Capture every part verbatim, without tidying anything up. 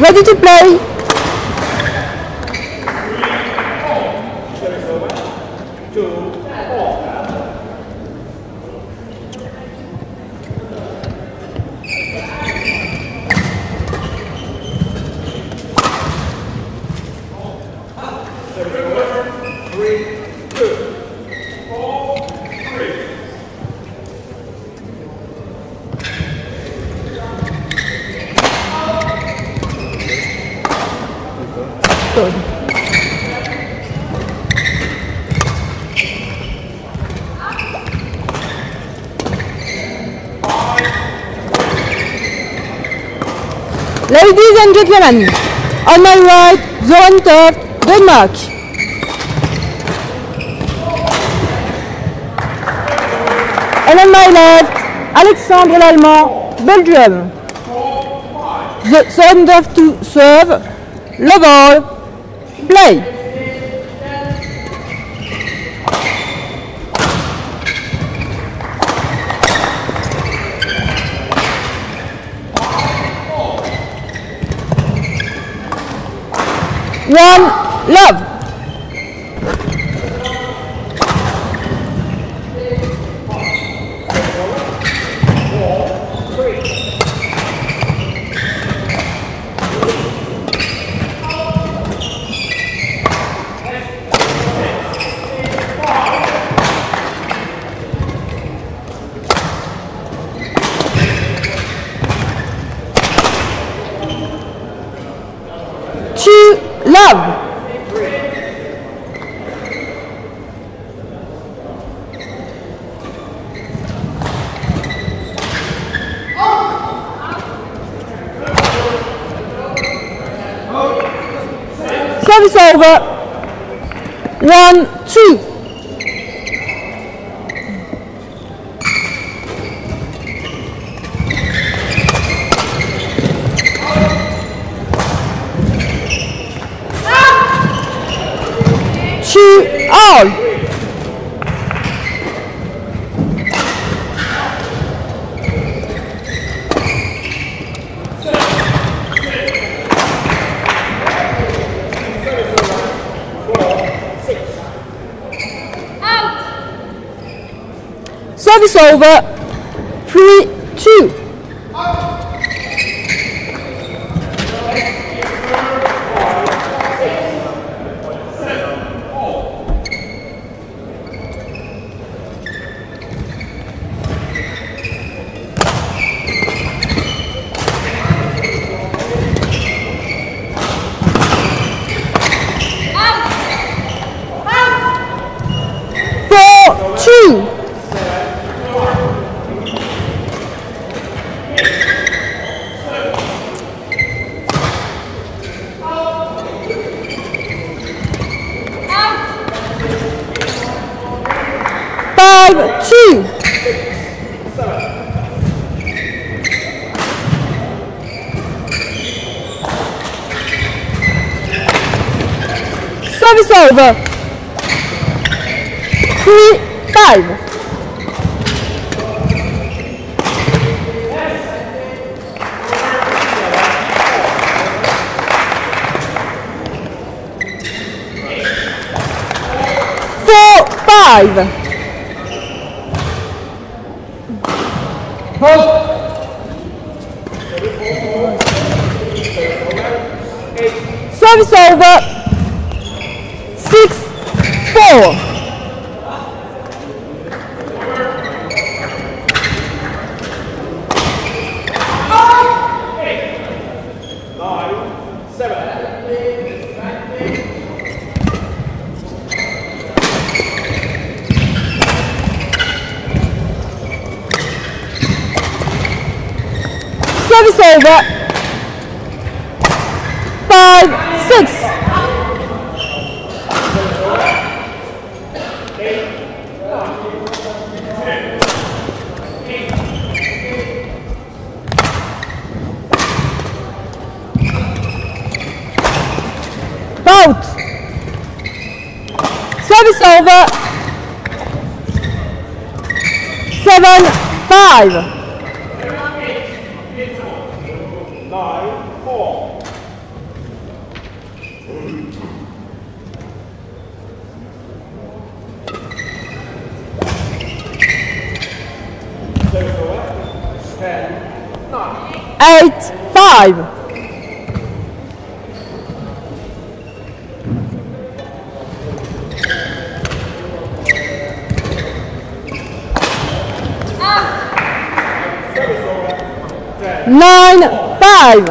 Ready to play. Ladies and gentlemen, on my right, Søren Toft, Denmark. And on my left, Alexandre Lallemand, Belgium. Søren Toft to serve, love all, play. One love. Service over. One, two. Ah. Two all. Six. service over, three, two. Two. Service over. Three, five. Four, five. Service over, six, four. Service over, five. Six. Bout. Service over. Seven, five. Eight, five. Ah. Nine, five.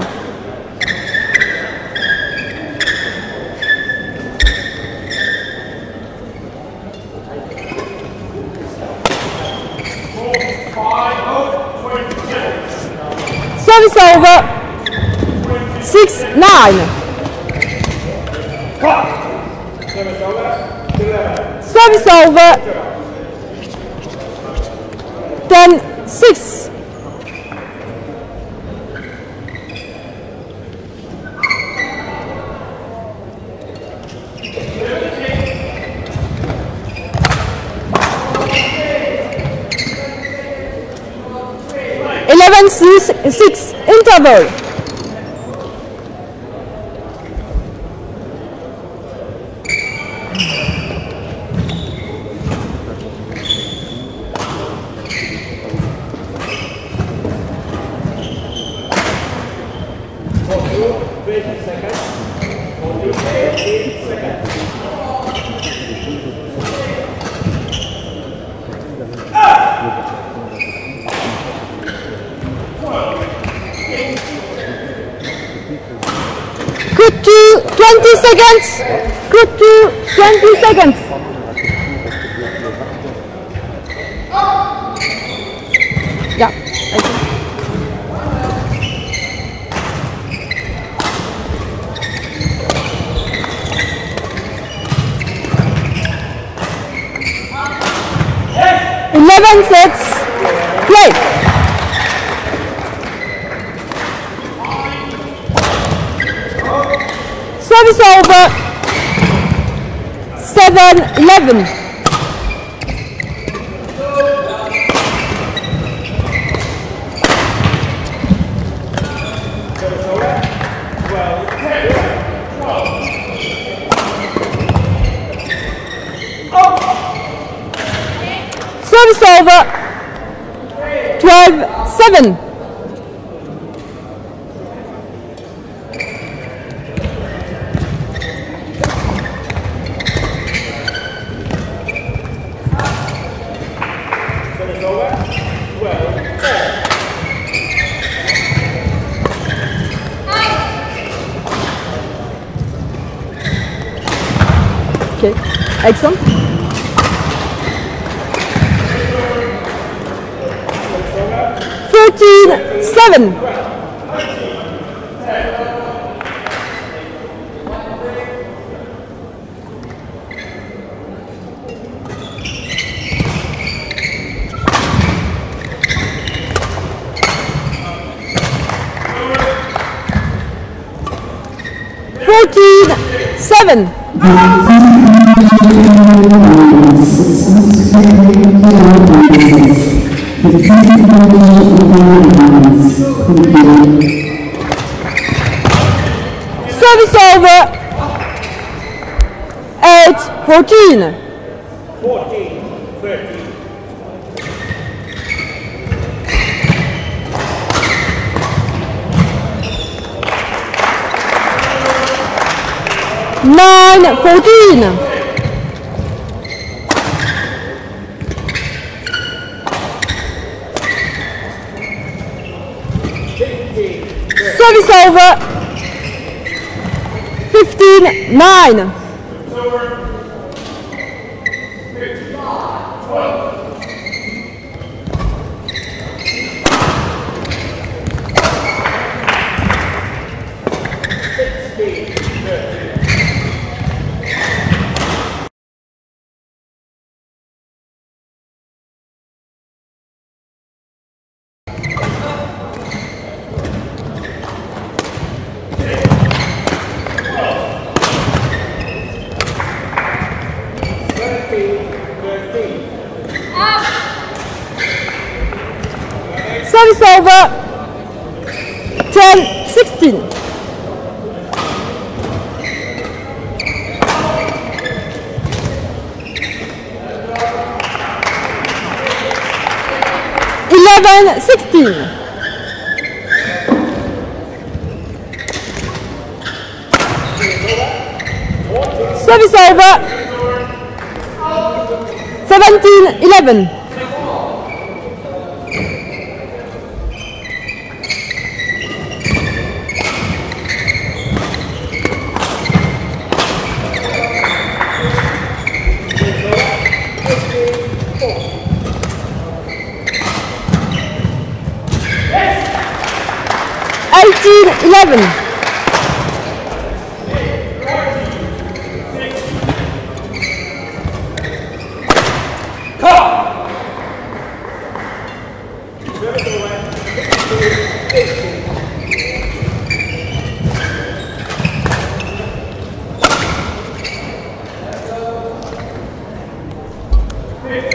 Service over. Six, nine. Service over. Ten, six. Eleven, six, six. Interval. twenty seconds. Group two, twenty seconds. Yeah. Eleven sets. Play. Service over, seven, eleven. Service over, Probe seven. Okay. Alexandre. Thirteen seven. Fourteen seven. Service over. Eight fourteen. Fourteen thirteen. Nine fourteen. Service over. Fifteen nine. Service over. Ten sixteen. Eleven sixteen. Service over. Seventeen eleven. eighteen eleven.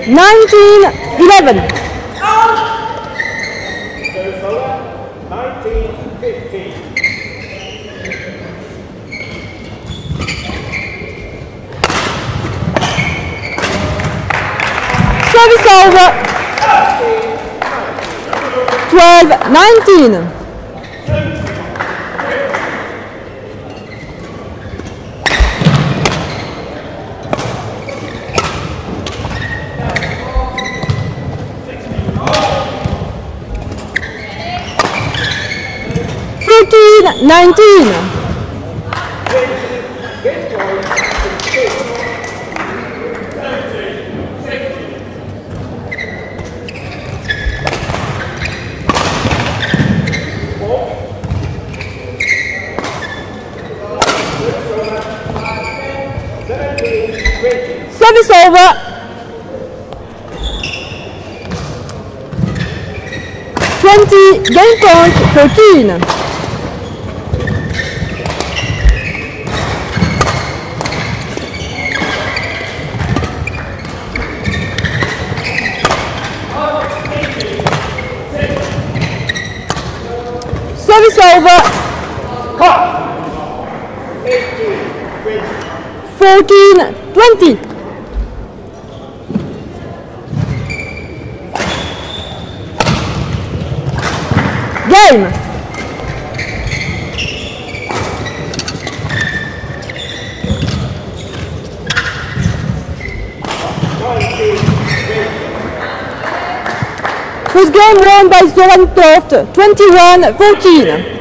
nineteen eleven. Service over. twelve nineteen. fifteen nineteen. Service over. Twenty game point thirteen. Service over. Fourteen twenty. calme. First game won by Søren Toft, twenty-one fourteen.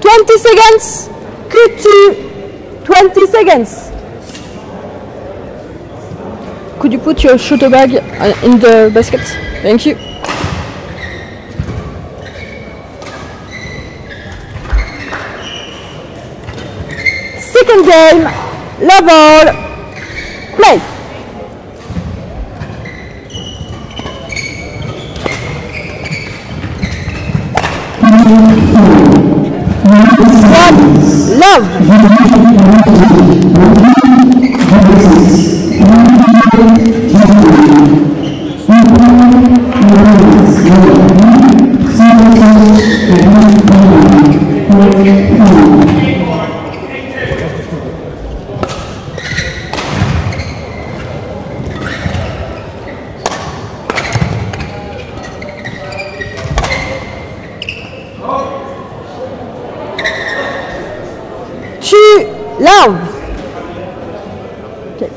twenty seconds, could you twenty seconds? Could you put your shooter bag in the basket? Thank you. Second game, level, play. Love. Love. Okay.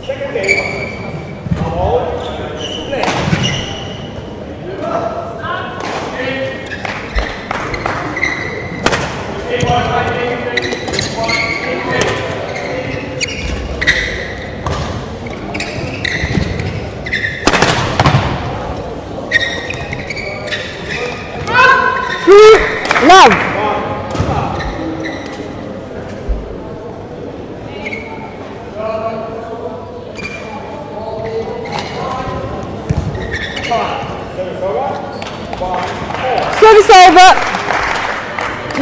Three, love. Service over,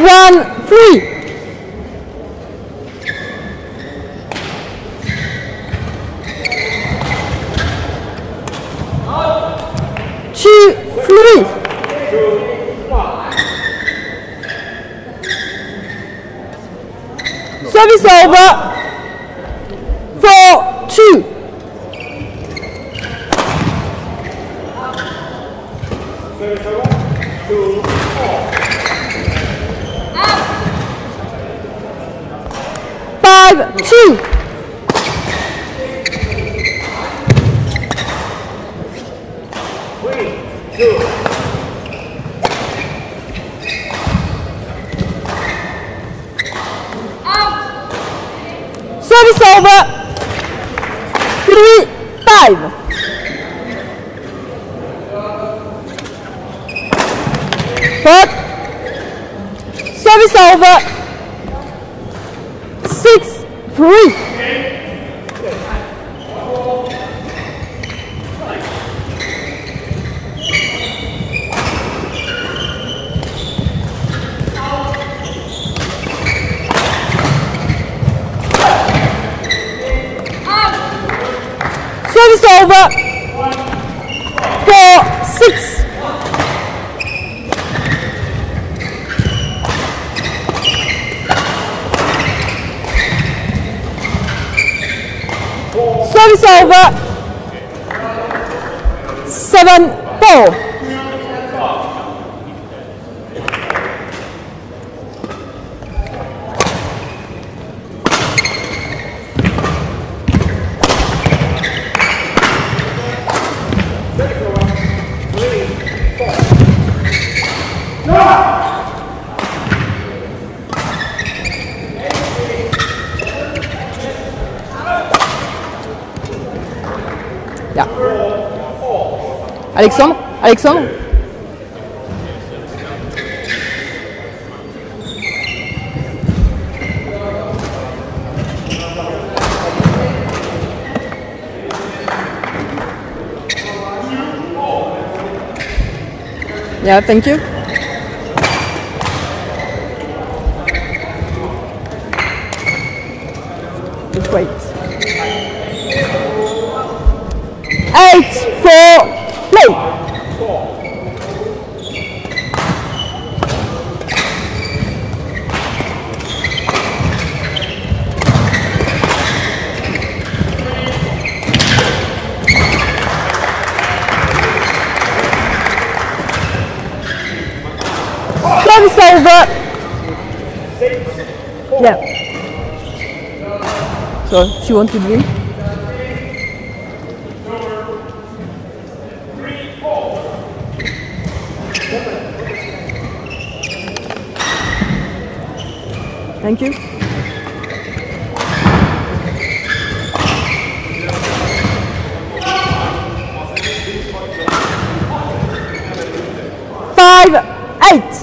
one, three. two, three. Service over, four, two. Five, two. Three, two. Out. Service over. Three, five. But service over, six, three. Service over, four, six. Service over, Alban Bo. Ja. Alexandre Alexandre Yeah, thank you. Just wait. Eight, four, play. Service over. Yeah. So she wants to win. Thank you. Five, eight.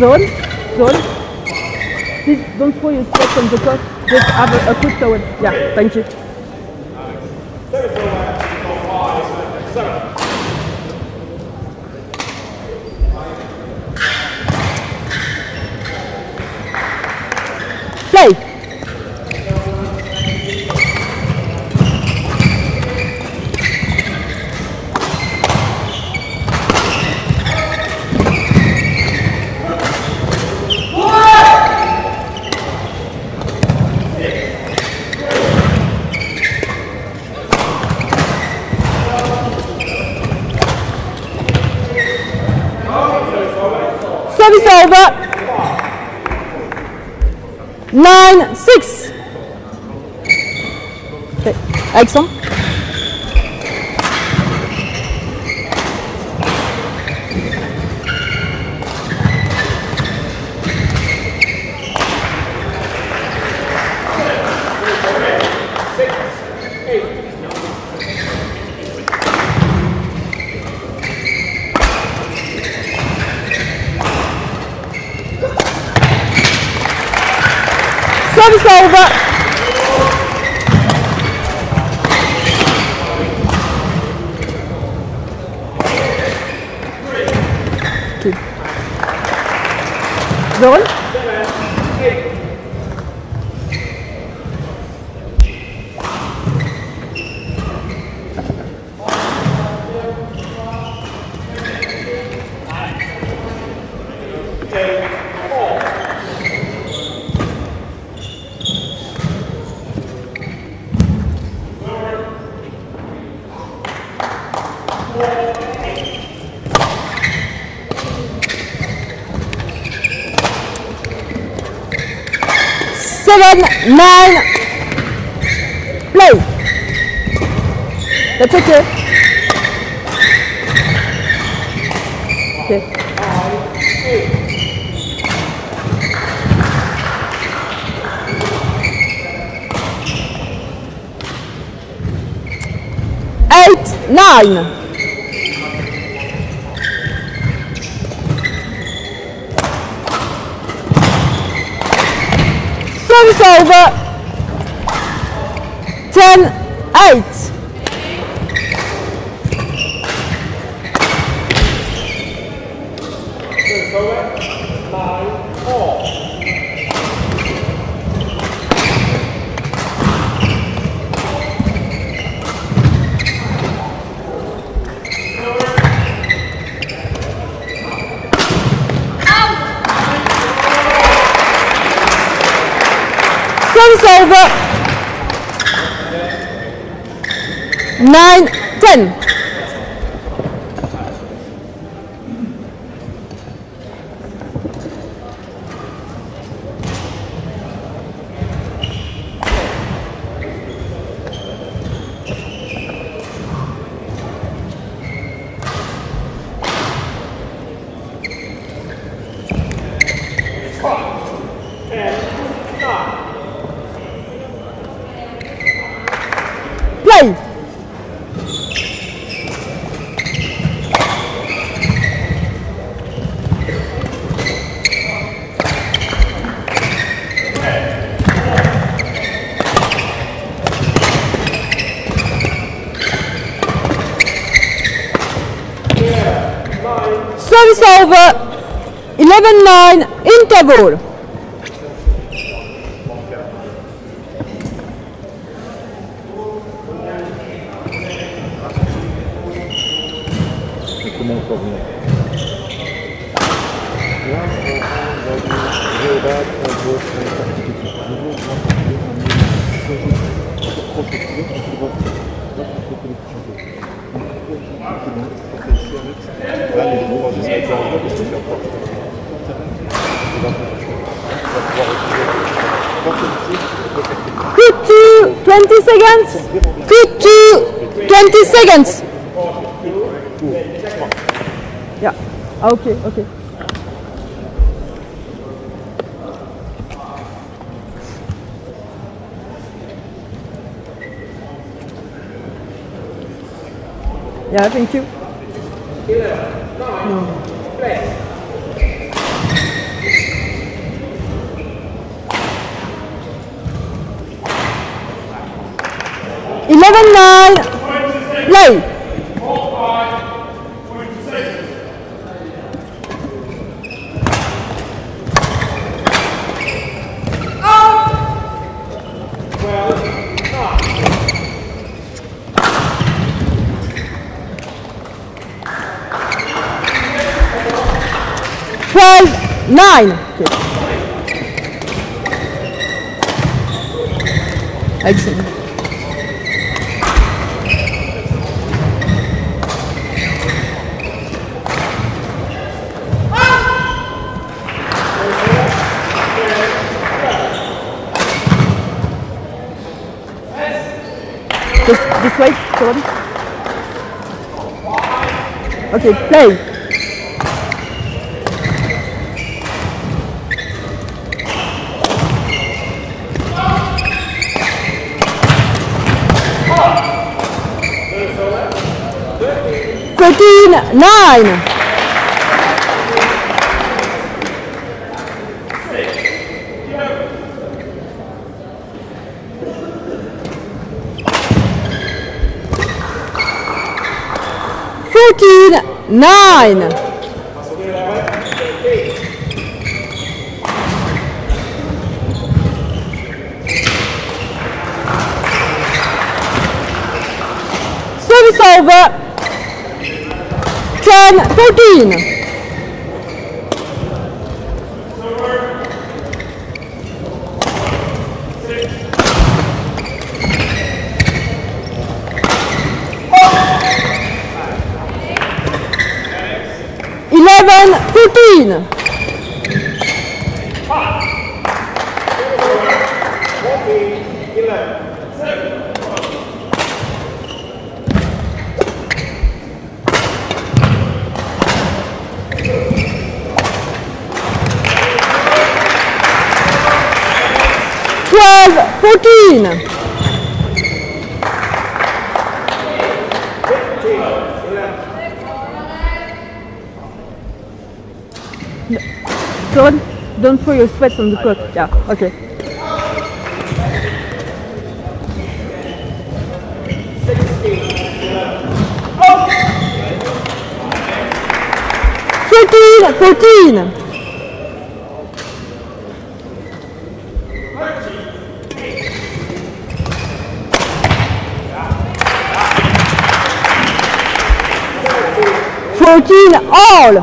Zone, zone. Please don't throw your stuff from the court. Just have a, a quick towel. Yeah, thank you. Play. Service over. Nine, six. Okay. Alexandre. Service over. Okay. Zone. Seven, nine, play. That's okay. Okay. Eight, nine. Service over. Ten, eight. Service over. Nine, ten. Service over, eleven nine, interval. twenty seconds. Good to twenty seconds. Yeah. Okay, okay. Yeah, thank you. No. eleven nine, play. twelve nine. Okay. Excellent. This way, sorry. Okay, play. thirteen nine. Nine. Service over. Ten, fourteen. eleven fifteen. twelve fourteen. Don't, don't throw your sweats on the court. Yeah, okay. sixteen. Oh. Cécile Potine. Potine Hall.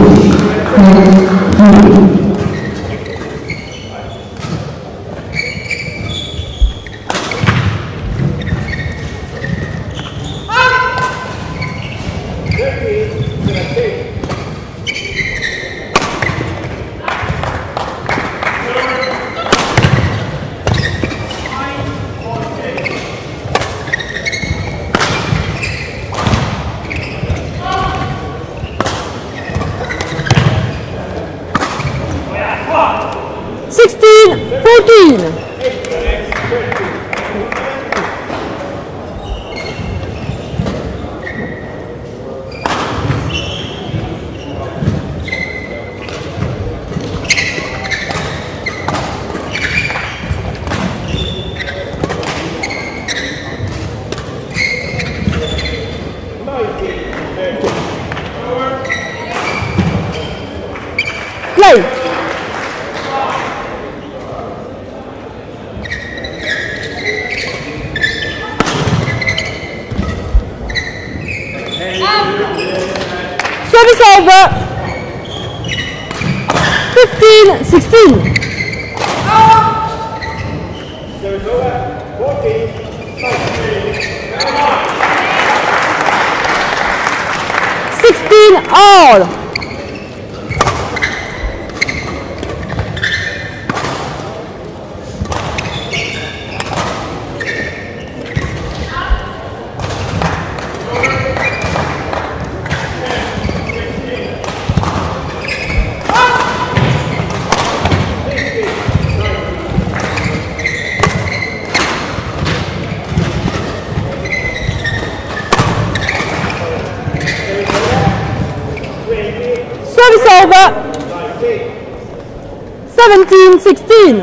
seventeen, sixteen.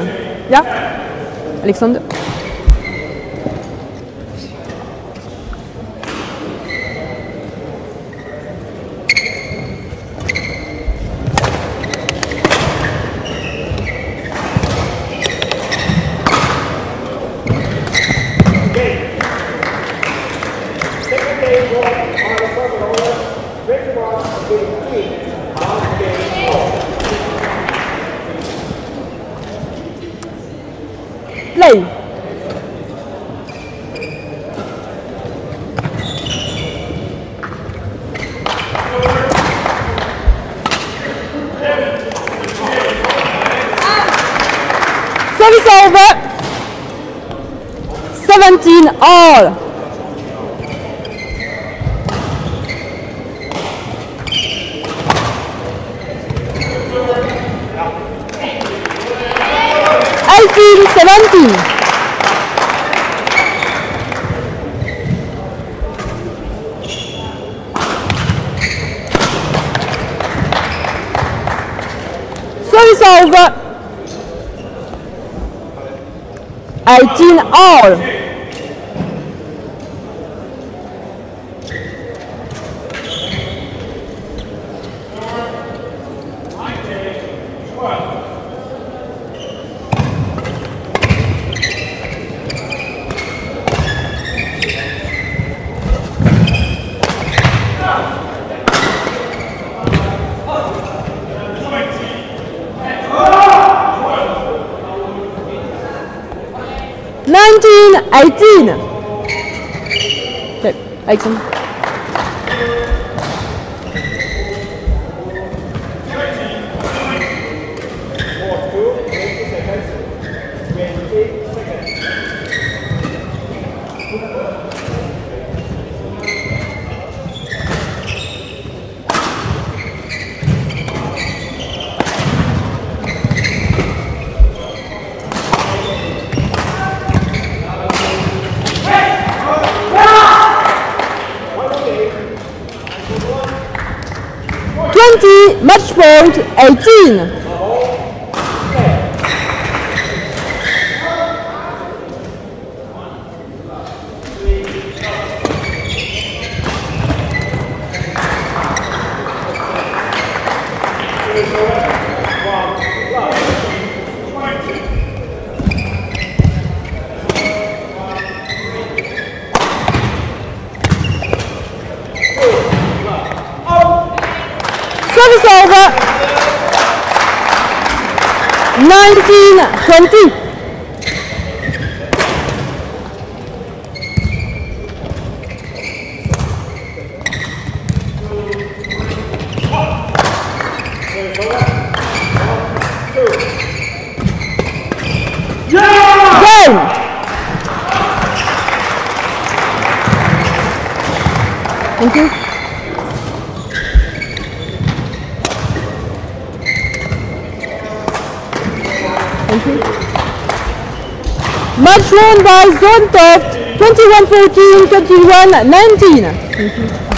Yeah, Alexandre. All. eighteen, seventeen. Service over. eighteen all. eighteen. Okay, Alexandre. twenty, match point eighteen. nineteen twenty. Match won by Søren Toft, twenty-one fourteen, twenty-one nineteen.